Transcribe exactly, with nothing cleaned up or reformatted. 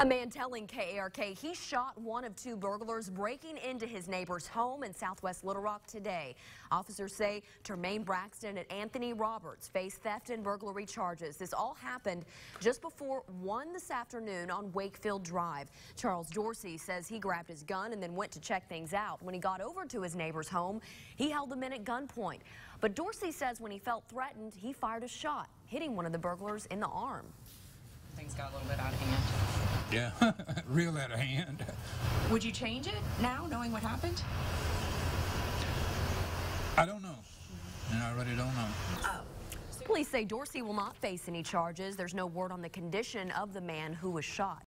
A man telling K A R K he shot one of two burglars breaking into his neighbor's home in Southwest Little Rock today. Officers say Termaine Braxton and Anthony Roberts face theft and burglary charges. This all happened just before one this afternoon on Wakefield Drive. Charles Dorsey says he grabbed his gun and then went to check things out. When he got over to his neighbor's home, he held the men at gunpoint. But Dorsey says when he felt threatened, he fired a shot, hitting one of the burglars in the arm. Things got a little bit out of hand. Yeah, real out of hand. Would you change it now, knowing what happened? I don't know. And I really don't know. Oh. Police say Dorsey will not face any charges. There's no word on the condition of the man who was shot.